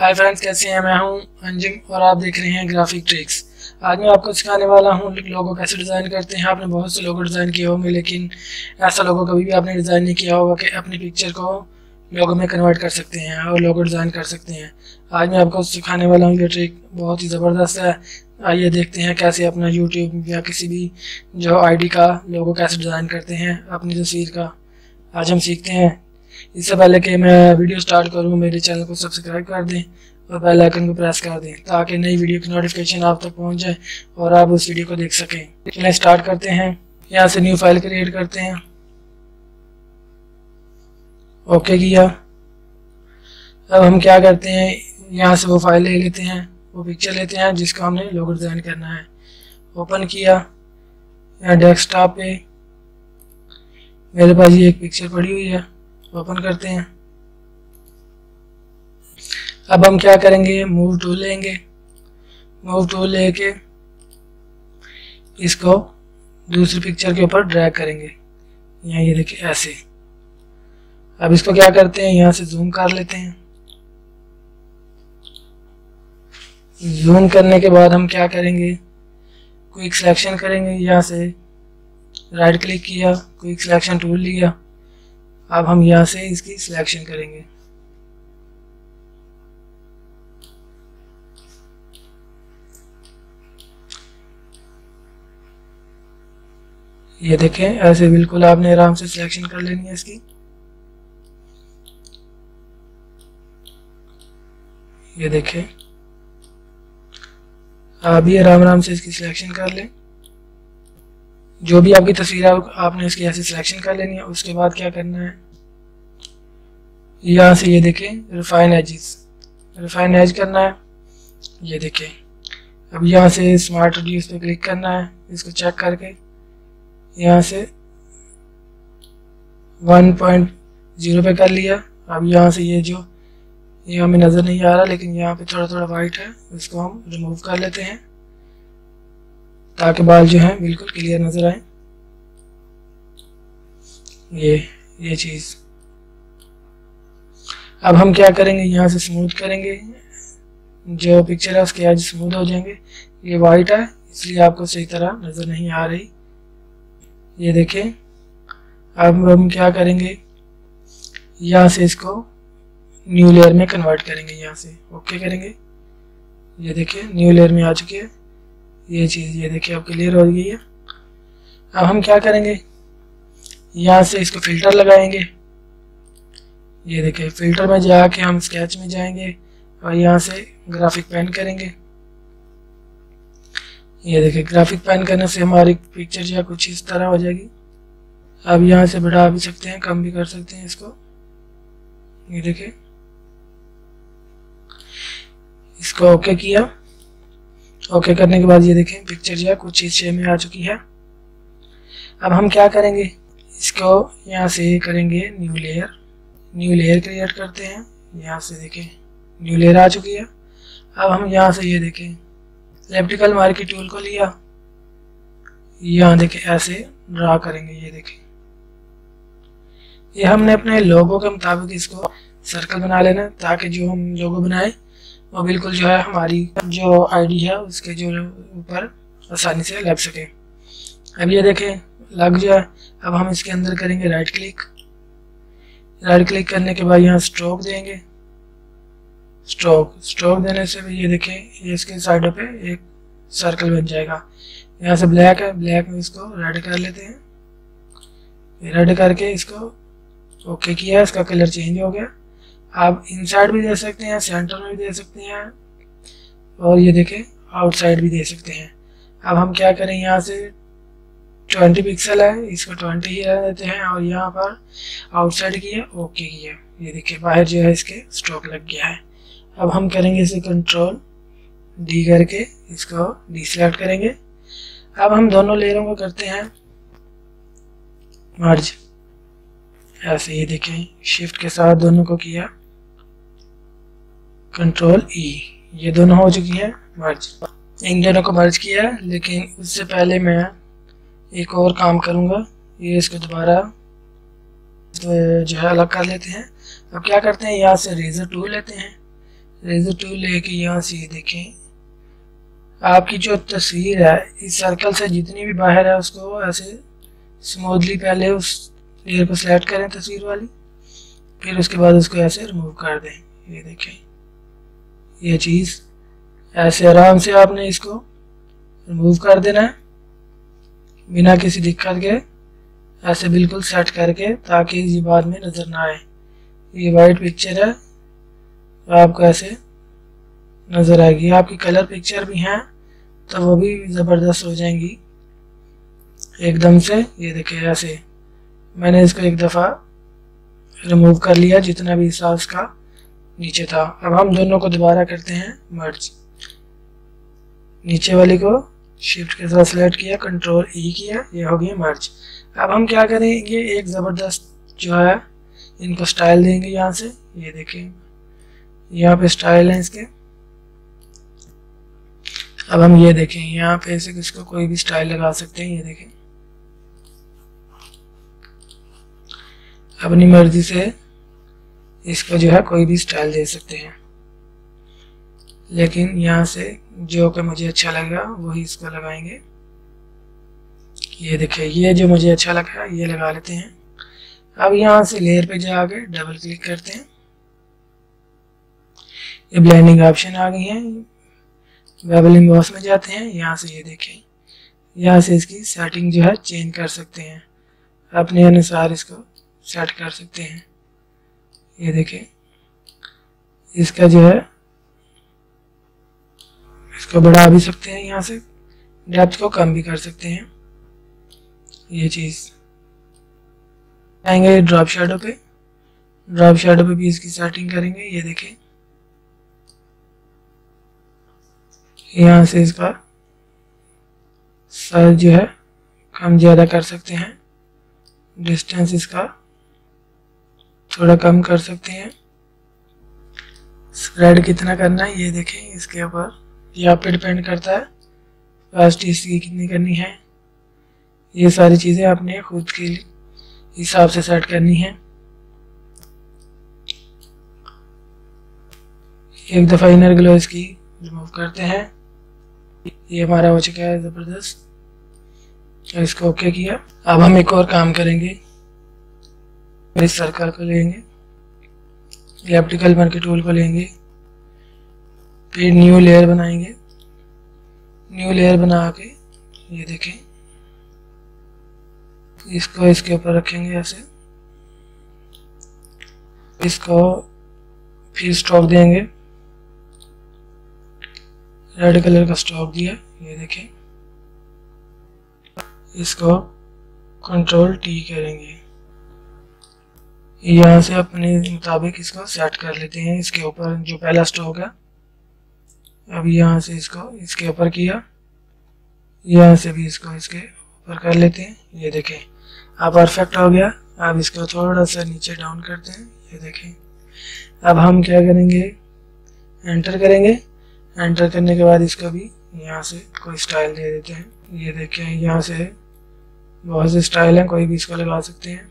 Hi friends, कैसे हैं? मैं हूं अंजुम और आप देख रहे हैं ग्राफिक ट्रिक्स। आज मैं आपको सिखाने वाला हूं लोगो कैसे डिज़ाइन करते हैं। आपने बहुत से लोगो डिज़ाइन किए होंगे, लेकिन ऐसा लोगो कभी भी आपने डिज़ाइन नहीं किया होगा कि अपनी पिक्चर को लोगो में कन्वर्ट कर सकते हैं और लोगो डिज़ाइन कर सकते हैं। आज मैं आपको सिखाने वाला हूँ, ये ट्रिक बहुत ही ज़बरदस्त है। आइए देखते हैं कैसे अपना यूट्यूब या किसी भी जो आईडी का लोगो कैसे डिज़ाइन करते हैं अपनी तस्वीर का, आज हम सीखते हैं। इससे पहले कि मैं वीडियो स्टार्ट करूं, मेरे चैनल को सब्सक्राइब कर दें और बेल आइकन को प्रेस कर दें ताकि नई वीडियो की नोटिफिकेशन आप तक पहुंच जाए और आप उस वीडियो को देख सकें। चलिए स्टार्ट करते हैं। यहाँ से न्यू फाइल क्रिएट करते हैं। ओके किया। अब हम क्या करते हैं, यहाँ से वो फाइल ले लेते हैं, वो पिक्चर लेते हैं जिसका हमने लोगो डिज़ाइन करना है। ओपन किया। यहाँ डेस्कटॉप पे मेरे पास ये एक पिक्चर पड़ी हुई है, ओपन करते हैं। अब हम क्या करेंगे, मूव टूल लेंगे। मूव टूल लेके इसको दूसरी पिक्चर के ऊपर ड्रैग करेंगे। यहाँ ये देखिए ऐसे। अब इसको क्या करते हैं, यहाँ से जूम कर लेते हैं। जूम करने के बाद हम क्या करेंगे, क्विक सिलेक्शन करेंगे। यहाँ से राइट क्लिक किया, क्विक सिलेक्शन टूल लिया। अब हम यहाँ से इसकी सिलेक्शन करेंगे। ये देखें, ऐसे बिल्कुल आपने आराम से सिलेक्शन कर लेनी है इसकी। ये देखें, आप भी आराम आराम से इसकी सिलेक्शन कर लें। जो भी आपकी तस्वीर आपने इसकी ऐसे सिलेक्शन कर लेनी है। उसके बाद क्या करना है, यहाँ से ये देखें रिफाइन एजेस, रिफाइन एज करना है। ये देखें, अब यहाँ से स्मार्ट रिड्यूस पे क्लिक करना है। इसको चेक करके यहाँ से 1.0 पे कर लिया। अब यहाँ से ये जो ये हमें नज़र नहीं आ रहा, लेकिन यहाँ पे थोड़ा थोड़ा वाइट है, इसको हम रिमूव कर लेते हैं ताकि बाल जो है बिल्कुल क्लियर नजर आए। ये चीज। अब हम क्या करेंगे, यहाँ से स्मूथ करेंगे। जो पिक्चर है उसके एज स्मूथ हो जाएंगे। ये वाइट है इसलिए आपको सही तरह नजर नहीं आ रही। ये देखें। अब हम क्या करेंगे, यहाँ से इसको न्यू लेयर में कन्वर्ट करेंगे। यहाँ से ओके करेंगे। ये देखें, न्यू लेयर में आ चुकी है ये चीज़। ये देखिए अब क्लियर हो गई है। अब हम क्या करेंगे, यहाँ से इसको फिल्टर लगाएंगे। ये देखिए, फिल्टर में जाके हम स्केच में जाएंगे और यहाँ से ग्राफिक पेन करेंगे। ये देखिए, ग्राफिक पेन करने से हमारी पिक्चर या कुछ इस तरह हो जाएगी। अब यहाँ से बढ़ा भी सकते हैं, कम भी कर सकते हैं इसको। ये देखिए, इसको ओके किया। ओके करने के बाद ये देखें पिक्चर जो है कुछ इस शेप में आ चुकी है। अब हम क्या करेंगे, इसको यहाँ से करेंगे new layer. New layer create करते हैं। यहाँ से देखें न्यू लेयर आ चुकी है। अब हम यहाँ से ये देखें एलिप्टिकल मार्कर टूल को लिया। यहाँ देखें ऐसे ड्रा करेंगे। ये देखें, ये हमने अपने लोगो के मुताबिक इसको सर्कल बना लेना ताकि जो हम लोगो बनाए और बिल्कुल जो है हमारी जो आईडी है उसके जो ऊपर आसानी से लग सके। अब ये देखें लग जाए। अब हम इसके अंदर करेंगे राइट क्लिक। राइट क्लिक करने के बाद यहाँ स्ट्रोक देंगे। स्ट्रोक देने से भी ये देखें ये इसके साइडों पे एक सर्कल बन जाएगा। यहाँ से ब्लैक है, ब्लैक में इसको रेड कर लेते हैं। रेड करके इसको ओके किया, इसका कलर चेंज हो गया। आप इनसाइड भी दे सकते हैं, सेंटर में भी दे सकते हैं और ये देखें आउटसाइड भी दे सकते हैं। अब हम क्या करें, यहाँ से 20 पिक्सल है, इसको 20 ही रह देते हैं और यहाँ पर आउटसाइड किया, ओके किया। ये देखें बाहर जो है इसके स्ट्रोक लग गया है। अब हम करेंगे इसे Ctrl+D करके इसको डिसेलेक्ट करेंगे। अब हम दोनों लेयरों को करते हैं मर्ज। ऐसे ये देखें शिफ्ट के साथ दोनों को किया, Ctrl+E। ये दोनों हो चुकी हैं मर्ज। इन दोनों को मर्ज किया, लेकिन उससे पहले मैं एक और काम करूँगा। ये इसको दोबारा जो है अलग कर लेते हैं। अब क्या करते हैं, यहाँ से रेजर टूल लेते हैं। रेजर टूल लेके यहाँ से देखें, आपकी जो तस्वीर है इस सर्कल से जितनी भी बाहर है उसको ऐसे स्मूथली पहले उस लेयर को सेलेक्ट करें तस्वीर वाली, फिर उसके बाद उसको ऐसे रिमूव कर दें। ये देखें ये चीज़ ऐसे आराम से आपने इसको रिमूव कर देना है बिना किसी दिक्कत के, ऐसे बिल्कुल सेट करके ताकि ये बाद में नज़र ना आए। ये वाइट पिक्चर है आपको ऐसे नज़र आएगी, आपकी कलर पिक्चर भी हैं तो वो भी ज़बरदस्त हो जाएंगी एकदम से। ये देखिए ऐसे मैंने इसको एक दफ़ा रिमूव कर लिया जितना भी हिस्सा उसका नीचे था। अब हम दोनों को दोबारा करते हैं मर्ज, नीचे वाली को शिफ्ट के साथ सेलेक्ट किया, कंट्रोल ई किया, ये हो गई मर्ज। अब हम क्या करेंगे, एक ज़बरदस्त जो है इनको स्टाइल देंगे यहाँ से। ये देखें यहाँ पे स्टाइल है इसके। अब हम ये देखें यहाँ पे ऐसे इसको कोई भी स्टाइल लगा सकते हैं। ये देखें अपनी मर्जी से इसको जो है कोई भी स्टाइल दे सकते हैं, लेकिन यहाँ से जो कि मुझे अच्छा लगा वही इसको लगाएंगे। ये देखें ये जो मुझे अच्छा लगा ये लगा लेते हैं। अब यहाँ से लेयर पे जाके डबल क्लिक करते हैं, ये ब्लेंडिंग ऑप्शन आ गई है, बेवलिंग बॉक्स में जाते हैं। यहाँ से ये देखें यहाँ से इसकी सेटिंग जो है चेंज कर सकते हैं, अपने अनुसार इसको सेट कर सकते हैं। ये देखें इसका जो है इसको बढ़ा भी सकते हैं, यहाँ से डेप्थ को कम भी कर सकते हैं। ये चीज़ आएंगे ड्रॉप शैडो पे, ड्रॉप शैडो पे भी इसकी सेटिंग करेंगे। ये देखें यहाँ से इसका साइज जो है कम ज़्यादा कर सकते हैं, डिस्टेंस इसका थोड़ा कम कर सकते हैं, स्प्रेड कितना करना है ये देखें इसके ऊपर, यहाँ पे डिपेंड करता है फास्ट इसकी कितनी करनी है। ये सारी चीज़ें आपने खुद के हिसाब से सेट करनी है। एक दफ़ा इनर ग्लो इसकी रिमूव करते हैं। ये हमारा हो चुका है ज़बरदस्त, इसको ओके किया। अब हम एक और काम करेंगे, इस सर्कल को लेंगे, इलेप्टिकल मार्कर टूल को लेंगे, फिर न्यू लेयर बनाएंगे। न्यू लेयर बना के ये देखें इसको इसके ऊपर रखेंगे ऐसे, इसको फिर स्ट्रोक देंगे, रेड कलर का स्ट्रोक दिया। ये देखें इसको कंट्रोल टी करेंगे, यहाँ से अपने मुताबिक इसको सेट कर लेते हैं। इसके ऊपर जो पहला स्ट्रोक है अब यहाँ से इसको इसके ऊपर किया, यहाँ से भी इसको इसके ऊपर कर लेते हैं। ये देखें अब परफेक्ट हो गया। अब इसको थोड़ा सा नीचे डाउन करते हैं। ये देखें अब हम क्या करेंगे, एंटर करेंगे, एंटर करने के बाद इसका भी यहाँ से कोई स्टाइल दे देते हैं। ये देखें यहाँ से बहुत से स्टाइल हैं, कोई भी इसको लगा सकते हैं।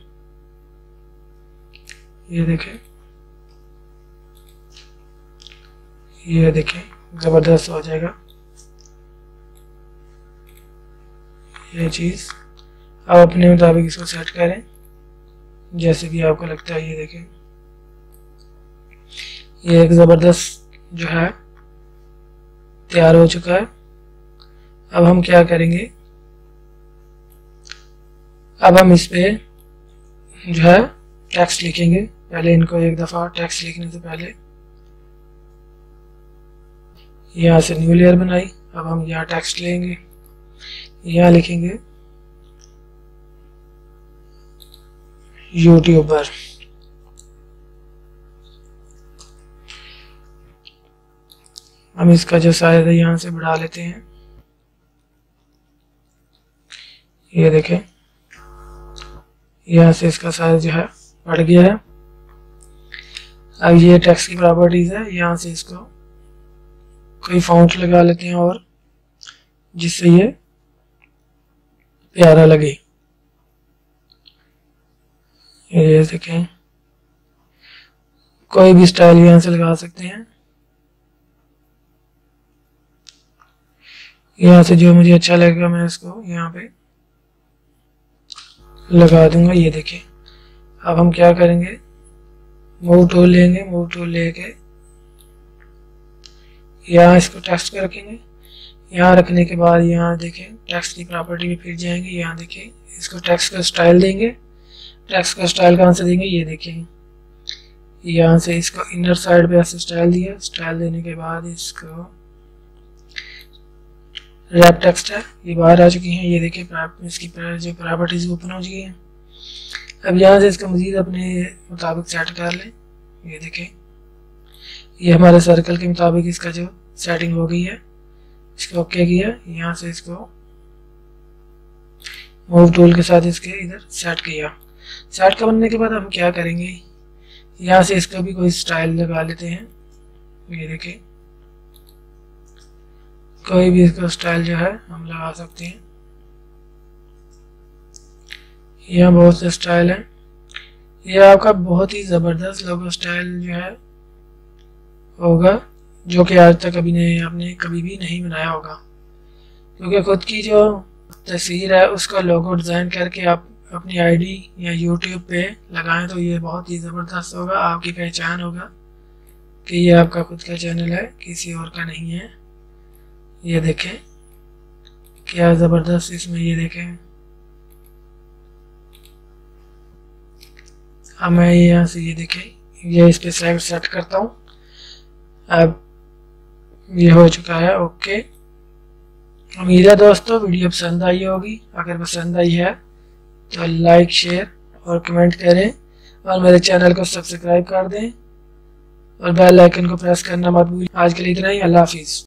ये देखें ज़बरदस्त हो जाएगा ये चीज़। आप अपने मुताबिक इसको सेट करें जैसे भी आपको लगता है। ये देखें ये एक ज़बरदस्त जो है तैयार हो चुका है। अब हम क्या करेंगे, अब हम इस पे जो है टेक्स्ट लिखेंगे। पहले इनको एक दफ़ा टेक्स्ट लिखने से पहले यहाँ से न्यू लेयर बनाई। अब हम यहाँ टेक्स्ट लेंगे, यहाँ लिखेंगे यूट्यूबर। हम इसका जो साइज है यहाँ से बढ़ा लेते हैं। ये देखें यहाँ से इसका साइज जो है बढ़ गया है। अब ये टेक्स्ट की प्रॉपर्टीज है, यहाँ से इसको कोई फॉन्ट लगा लेते हैं और जिससे ये प्यारा लगे। ये देखें कोई भी स्टाइल यहाँ से लगा सकते हैं। यहाँ से जो मुझे अच्छा लगेगा मैं इसको यहाँ पे लगा दूंगा। ये देखिए, अब हम क्या करेंगे, मूव टूल लेंगे, मूव टूल लेके यहाँ इसको टेक्स्ट पे रखेंगे। यहाँ रखने के बाद यहाँ देखें टेक्स्ट की प्रॉपर्टी में फिर जाएंगे, यहाँ देखें इसको टेक्स्ट का स्टाइल देंगे। टेक्स्ट का स्टाइल कहाँ से देंगे, ये देखें यहाँ से इसको इनर साइड पे ऐसे स्टाइल दिया। स्टाइल देने के बाद इसको रैप टेक्स्ट है, ये बाहर आ चुकी है। ये देखें इसकी जो प्रॉपर्टीज ओपन हो चुकी हैं। अब यहाँ से इसको मजीद अपने मुताबिक सेट कर लें। ये देखें, ये हमारे सर्कल के मुताबिक इसका जो सेटिंग हो गई है। इसको ओके किया, यहाँ से इसको मूव टूल के साथ इसके इधर सेट किया। सेट करने के बाद हम क्या करेंगे, यहाँ से इसका भी कोई स्टाइल लगा लेते हैं। ये देखें, कोई भी इसका स्टाइल जो है हम लगा सकते हैं। यहाँ बहुत से स्टाइल है। यह आपका बहुत ही ज़बरदस्त लोगो स्टाइल जो है होगा, जो कि आज तक अभी नहीं आपने कभी भी नहीं बनाया होगा, क्योंकि खुद की जो तस्वीर है उसका लोगो डिज़ाइन करके आप अपनी आईडी या यूट्यूब पे लगाएं तो ये बहुत ही ज़बरदस्त होगा। आपकी पहचान होगा कि ये आपका खुद का चैनल है, किसी और का नहीं है। ये देखें क्या ज़बरदस्त इसमें, ये देखें। अब मैं यहाँ से ये देखें, यह इस पर सेलेक्ट सेट करता हूँ। अब ये हो चुका है, ओके। उम्मीद है दोस्तों वीडियो पसंद आई होगी। अगर पसंद आई है तो लाइक, शेयर और कमेंट करें और मेरे चैनल को सब्सक्राइब कर दें और बेल आइकन को प्रेस करना मत भूलिए। आज के लिए इतना ही, अल्लाह हाफिज़।